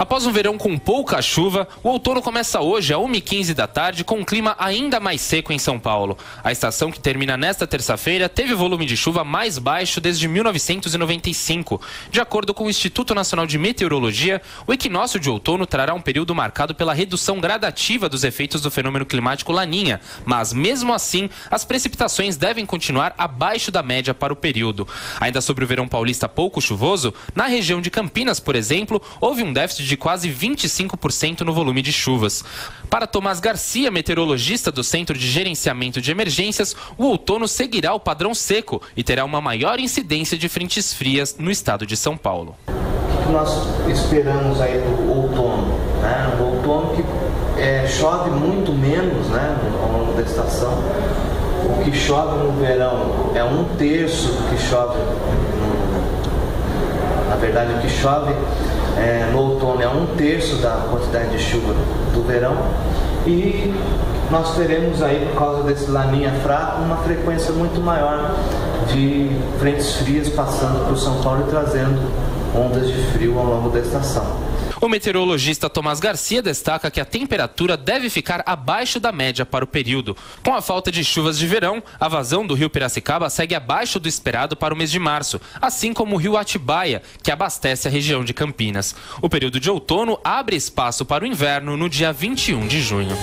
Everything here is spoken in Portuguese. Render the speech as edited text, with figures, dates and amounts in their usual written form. Após um verão com pouca chuva, o outono começa hoje, às 1h15 da tarde, com um clima ainda mais seco em São Paulo. A estação, que termina nesta terça-feira, teve o volume de chuva mais baixo desde 1995. De acordo com o Instituto Nacional de Meteorologia, o equinócio de outono trará um período marcado pela redução gradativa dos efeitos do fenômeno climático La Niña, mas mesmo assim, as precipitações devem continuar abaixo da média para o período. Ainda sobre o verão paulista pouco chuvoso, na região de Campinas, por exemplo, houve um déficit de quase 25% no volume de chuvas. Para Tomás Garcia, meteorologista do Centro de Gerenciamento de Emergências, o outono seguirá o padrão seco e terá uma maior incidência de frentes frias no estado de São Paulo. O que nós esperamos aí do outono? O outono que chove muito menos ao longo da estação. O que chove no verão é 1/3 do que chove na verdade, o que chove no outono é 1/3 da quantidade de chuva do verão, e nós teremos aí, por causa desse La Niña fraco, uma frequência muito maior de frentes frias passando por São Paulo e trazendo ondas de frio ao longo da estação. O meteorologista Tomás Garcia destaca que a temperatura deve ficar abaixo da média para o período. Com a falta de chuvas de verão, a vazão do rio Piracicaba segue abaixo do esperado para o mês de março, assim como o rio Atibaia, que abastece a região de Campinas. O período de outono abre espaço para o inverno no dia 21 de junho.